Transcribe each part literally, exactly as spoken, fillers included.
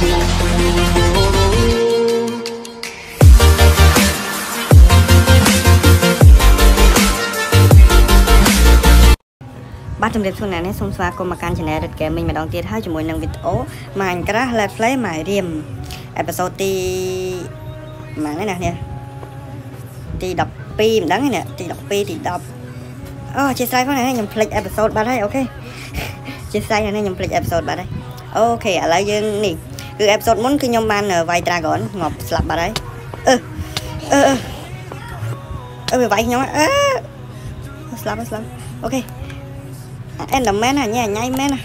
Bắt trong đẹp xuân này, xong xóa cùng mà can channel này đặt kèm mình mà đón tiết hai chục mùi nâng video mà anh crash lại play mãi điểm episode ti mà cái này nè ti đọc pi đắng này nè ti đọc pi ti đọc oh chia sẻ con này nhầm play episode ba đây ok chia sẻ này nhầm play episode ba đây ok ở lại dương nè cứ episode muốn cứ nhom ban ở vài dragon ngọc slap ba đây ơ ơ ơ về vậy nhom á slap slap ok em đầm men à nha nhảy men à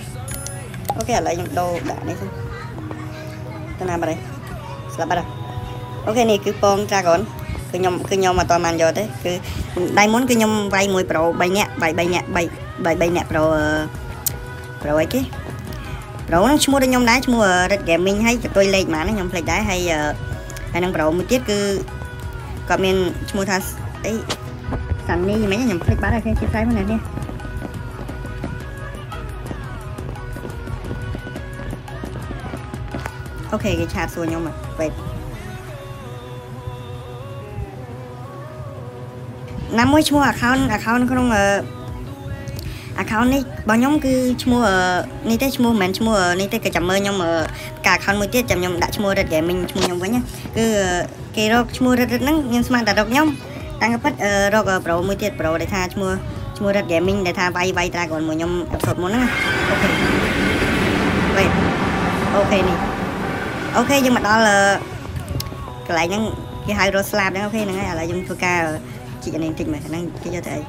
ok lại đồ đã này xong tên nào bà đây slap bà đây ok này cứ pon dragon cứ nhom cứ nhom mà to man rồi đấy cứ đây muốn cứ nhom vay mười pro bay nhẹ bay bay nhẹ bay bay bay nhẹ pro pro ấy cái pro nó mua đây nhom đá mua đặt gaming hay cho tôi lên mà nó nhom play đá hay hay năng pro một tiết cứ comment mua thằng ấy sẵn đi mấy nhom play bá đây cái trái bên này đi ok cái chat xua nhau mà vậy năm mươi chua account account không ờ account này bao nhóm cứ chua ờ này tới chua mình chua này tới cái chấm mơ nhau mà cả account mới tiết chấm nhau đã chua được để mình chua nhau với nhá cứ cái đó chua được nắng nhưng mà đã đọc nhau đang gặp bắt ờ rồi ở pro mới tiết pro để tha chua chua được để mình để tha bay bay ra còn một nhau episode muốn nữa ok vậy ok này ok nhưng mà đó là cái lại những cái hai rồi slap đấy ok này ngay là dùng thua ca chị này thịt mà năng cái cho thầy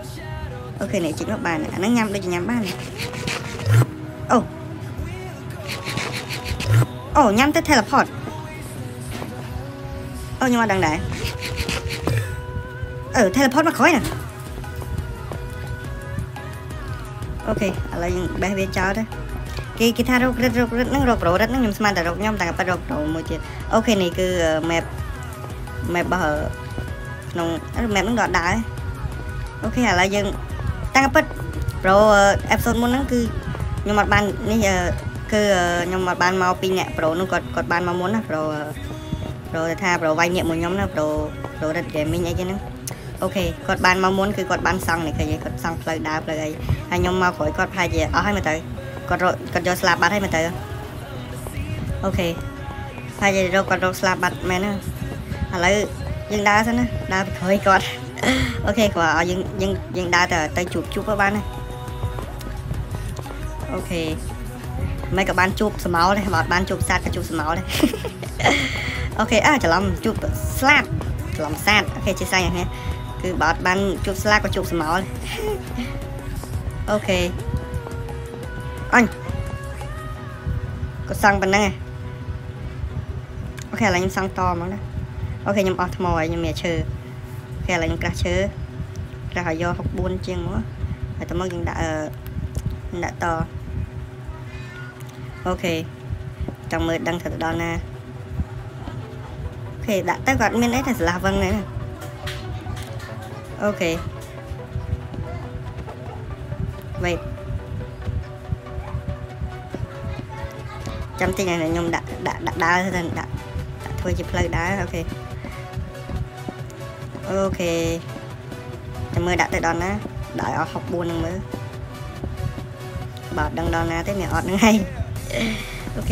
ok này chị nó bàn nó nhắm đây chị nhắm bàn này ồ oh. ồ oh, nhắm tới teleport ồ oh, nhưng mà đằng đấy ở oh, teleport mà khói nè ok là dùng bé bé cháu đấy cái cái thao rất rất rất nó rộp rộp rất nó nhom smart rộp nhom tàng cái rộp rộp một chuyện ok này cứ map map bờ nông map nó đọt đá ok à là dừng tàng cái pro episode muốn nó cứ nhom mặt bàn nãy giờ cứ nhom mặt bàn màu pin nhẹ pro nó cột cột bàn màu muốn á pro pro tha pro vay nhẹ một nhóm nó pro pro đặt game mình ấy chứ nó ok cột bàn màu muốn cứ cột bàn xong này cái gì cột xong lời đá lời ấy hai nhom màu khỏi cột hai gì ở hai mà tới còn rồi còn rồi slap bát hay mà tới ok hai giờ rồi còn rồi slap bát mẹ nó à lấy dừng đá xem nó đá khởi còn ok quả dừng dừng dừng đá từ tay chụp chụp các bạn này ok mấy các bạn chụp máu này bọn bạn chụp sát các chụp máu này ok à chờ lắm chụp slap làm sát ok chia sai này nhé cứ bọn bạn chụp slap có chụp máu này ok anh có sang bên đây ok là những sang to mà đó ok nhưng mà thầm mồi nhưng mẹ chơi ok là những cá chơi là họ do học buôn chiên nữa phải tao mới những đã đã to ok trong mới đang thật đó nè ok đã tới gọn bên đấy thật là vâng này ok vậy trong tiếng này là nhung đã đã đã đá thôi đã thôi chỉ play đá ok ok mưa đã tới đòn á đợi ở học buồn mới bảo đằng đòn á tới mẹ ọt ngay ok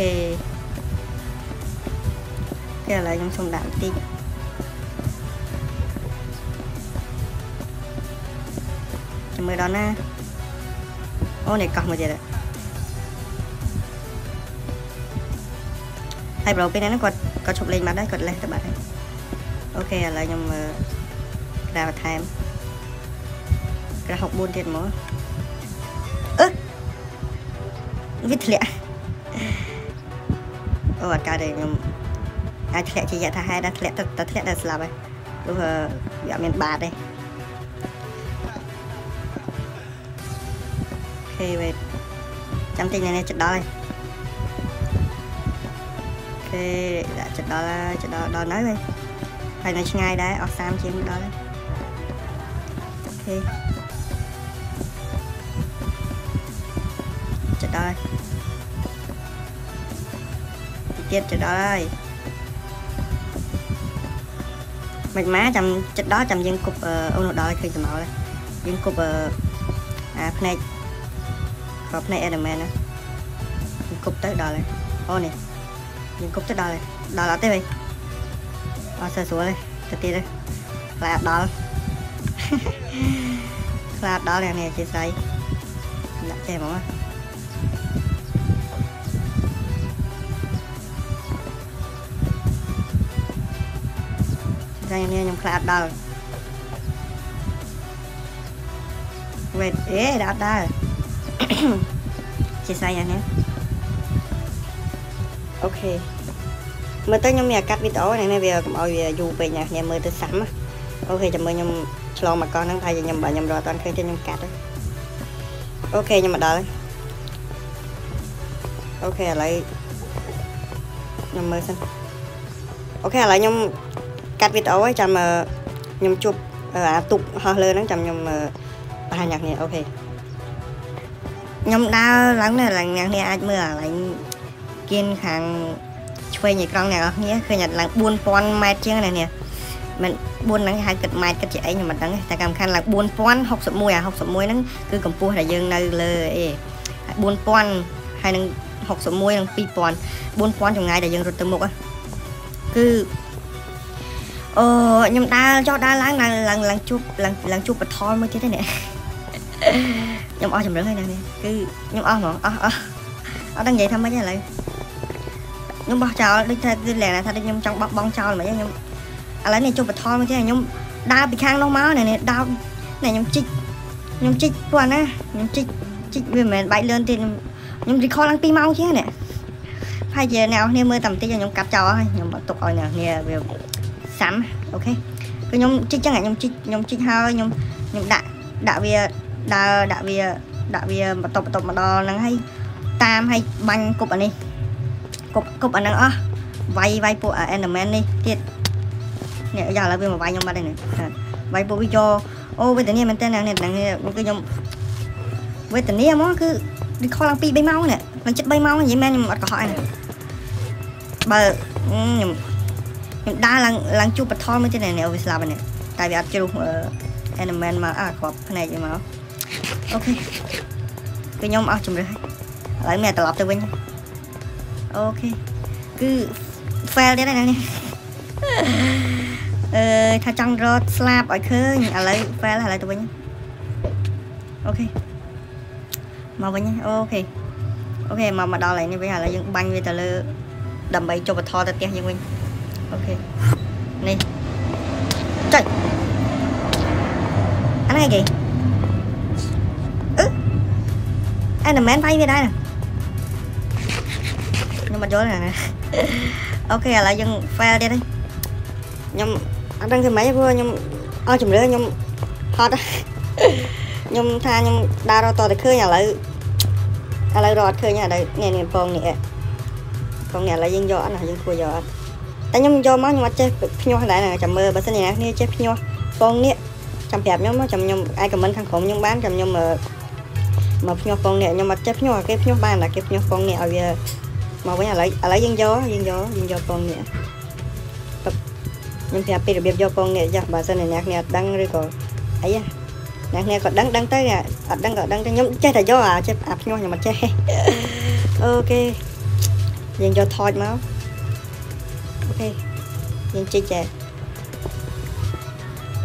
kia là nhung xong đạn tí mưa đòn á ô này cọc một gì đấy hay bro bên này nó còn có chụp lên mặt đấy còn lên các bạn này ok là nhưng mà ra vào time ra học buôn tiền mỗi ớ vít lẹ ồ cả đời nhưng ai lẹ chỉ dạy thà hai đã lẹ tật tật lẹ đã làm rồi lúc giờ miền bà đây ok về trong tình này này chuyện đó này thì đã chật đó là chật đó đó nói vậy phải nói ngay đấy ở sam chiếm đó đấy ok chật đó เก็ตจะได้mình má chậm chất đó chậm dân cục ông nội đó khi chậm máu đây dân cục à này hộp này Enderman nè dân cục tới đó này ô này dân cục tới đó này đó là tới đây à sờ sủa đây sờ tia đây là đó là đó này này chị say đặt chè mỏng áยังเนี่ยยังคลาดได้เวทเอ๊ะดับได้จีไซยังเนี่ยโอเคเมื่อตอนยังมีกัดวิโต้ในในเบียร์ผมเอาเบียร์ยูไปเนี่ยเนี่ยมือตัวซ้ำโอเคจะมือยังลองมาก่อนทั้งไทยยังบ่ยังรอตอนเคยจะยังกัดเลยโอเคยังมาได้โอเคอะไรยังมือซ้ำโอเคอะไรยังกัดวิดเอาไว้จำยมจุบตุกห่อเลยนั่งจำยมปลาหนักเนี่ยโอเคยมดาวหลังเนี่ยหลังหนักเนี่ยอาจเมื่อหลังกินขังช่วยหยิบกล้องเนี่ยเนี่ยคือหยัดหลังบุญป้อนไม้เชี่ยงอะไรเนี่ยมันบุญหลังหายกัดไม้กัดเจ๋ยอย่างมันตั้งแต่กำคัญหลังบุญป้อนหกสมวยอ่ะหกสมวยนั่นคือกำปูแต่ยังเลยเลยบุญป้อนให้นั่งหกสมวยนั่งปีป้อนบุญป้อนจงไงแต่ยังรถตะมุกอ่ะคือเออยมดาจอดาล้างนางหลังหลังจุบหลังหลังจุบปะทอนเมื่อกี้ได้เนี่ยยมอ้อจำเรื่องอะไรเนี่ยคือยมอ้อหรออ้ออ้ออ้อตั้งใจทำไม่ใช่อะไรยมบอกเจ้าได้ใช้ได้แหล่นะถ้าได้ยมจังบองเจ้าหรือไม่ยมอะไรเนี่ยจุบปะทอนเมื่อกี้ยมดาไปข้างน้องม้าเนี่ยเนี่ยดาเนี่ยยมจิกยมจิกตัวนะยมจิกจิกด้วยเหมือนใบเลื่อนตีนยมรีคอร์ลังปีเมาเชี่ยเนี่ยพายเย็นเอาเนี่ยมือต่ำตียมกัดเจ้าให้ยมตกเอาเนี่ยเนี่ยซ้ำโอเคก็ยมจิกจังไงยมจิกยมจิกเฮายมยมด่าด่าเวียด่าด่าเวียด่าเวียมาตบตบมาดอนั่งให้ตามให้บังกบอันนี้กบกบอันนั้นอ๋อไวไวปูแอนด์แมนนี่ที่เนี่ยอย่างเราเวียมาไวยมมาได้เนี่ยไวปูวิโยโอ้เวทีนี้มันเต้นนั่งเนี่ยนั่งเนี่ยมันก็ยมเวทีนี้มั้งคือดิคอลังปีใบเมาเนี่ยมันจิตใบเมาอย่างแม่ยมอัดกระหอยเนี่ยเบอร์ยมด้านหลังหลังจูปะทอนไม่ใช่ไหนเนี่ยเอาไปสลับเนี่ยตายไปอัดจูเออแอนด์แมนมาอ่ะขอบภายในใจมาโอเคคือยมเอาจุ่มเลยอะไรแม่ตลอดตัวเว้นโอเคคือแฟลได้ไหมเนี่ยเออถ้าจังรอสลับอ่ะคืออะไรแฟลอะไรตัวเว้นโอเคมาเว้นโอเคโอเคมามาดาวอะไรนี่ไปหาอะไรยังบังไปแต่เลยดำไปจูปะทอนแต่เตี้ยยังเว้นโอเคนี่ใจอันไหนกี่เอ๊ะอันนั้นแมนไปไม่ได้นะยังมาโจนนะโอเคอะไรยังแฟร์ได้เลยยังอันนั้นคือไหมพวกยังเอาจุ่มเรือยังพอดยังทานยังดาเราต่อแต่เคยอย่างไรอะไรรอดเคยอย่างไรเนี่ยเนี่ยปองเนี่ยปองเนี่ยอะไรยังยอดนะยังคุยยอดแต่ยังยอมมากยังว่าเจ็บพี่น้องได้นะจำเบอร์บัสเนี่ยนี่เจ็บพี่น้องปองเนี่ยจำแบบยังว่าจำยังไอ้กับมันขังของยังบ้านจำยังมามาพี่น้องปองเนี่ยยังมาเจ็บพี่น้องเก็บพี่น้องบ้านนะเก็บพี่น้องปองเนี่ยเอาเยอะมาไว้อะไรอะไรยังยอยังยอยังยอปองเนี่ยแบบยังแบบเป็นระเบียบยอปองเนี่ยจ้ะบัสเนี่ยนักเนี่ยดังเลยก็ไอ้ย่ะนักเนี่ยก็ดังดังtớiเนี่ยดังก็ดังยังเจ็บแต่ยออ่ะเจ็บพี่น้องยังมาเจ็บโอเคยังยอทอดมั้งโอเคยังจีแจ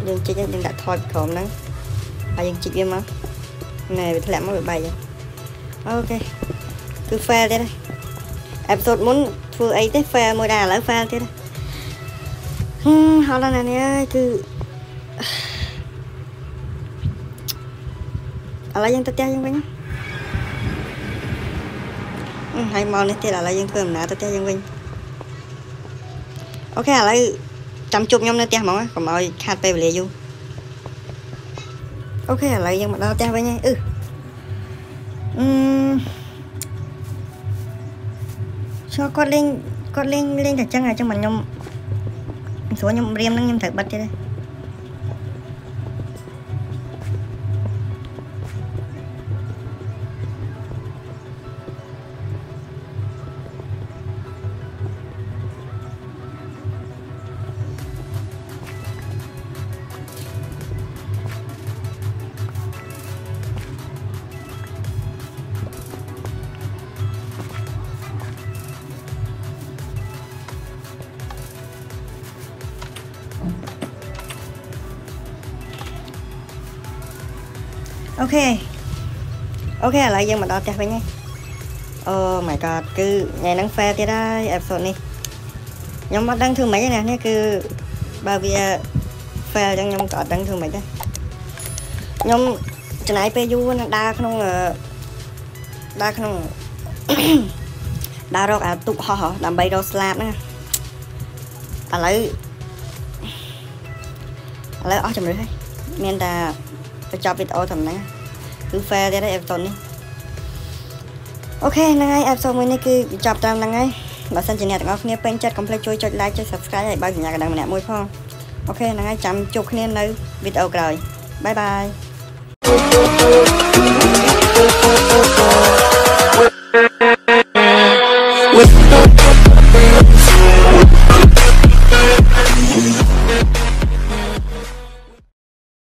ยังจียังดัดทอดของนั้นไปยังจีกันมั้งในไปแถลงมาบ่ายๆโอเคคือแฟร์ได้เลยเอพิโซดมุ้นฟูไอเต้แฟร์โมดาแล้วแฟร์ได้เลยฮึเอาละนะเนี่ยคืออะไรยังตัดเตี้ยยังวิ่งให้มองนี่เตี้ยอะไรยังเพิ่มหนาตัดเตี้ยยังวิ่งโอเคอะไรจำจุบยมในเตียงมั้งวะผมเอาขาดไปเลยอยู่โอเคอะไรยังมาเราเตียงไว้ไงเอออืมชอบกดเล่นกดเล่นเล่นแต่จังไงจังมันยมสวยยมเรียมนั่งยมถักบัตรได้เลย ok ok lại dân mình đọc cho phải nghe. Oh my god คือไงนังแฟร์จะได้แอบสดนี่ยังมาดังถึงไหมเนี่ยนี่คือบาเบียแฟร์ยังยังกอดดังถึงไหมเนี่ยยังจะไหนไปยูนดาขนมเออดาขนมดารอกอ่ะตุกห่อดำใบดอกสลับนะอะไรอะไรอ๋อจำได้ไหมเมียนดาไปจับไปเอาทำนะคือแฟร์จะได้แอบสดนี่โอเคนางไงแอปโซมือนี่คือจับตามนางไงบัตรสัญชาติของเนี่ยเป็นจัดคอมเพล็กซ์ช่วยจดไลค์ช่วย subscribe ให้บ้านสัญญากันดังเนี่ยมวยพ่อโอเคนางไงจำจุกเนี่ยในวิดีโอกลอยบายบาย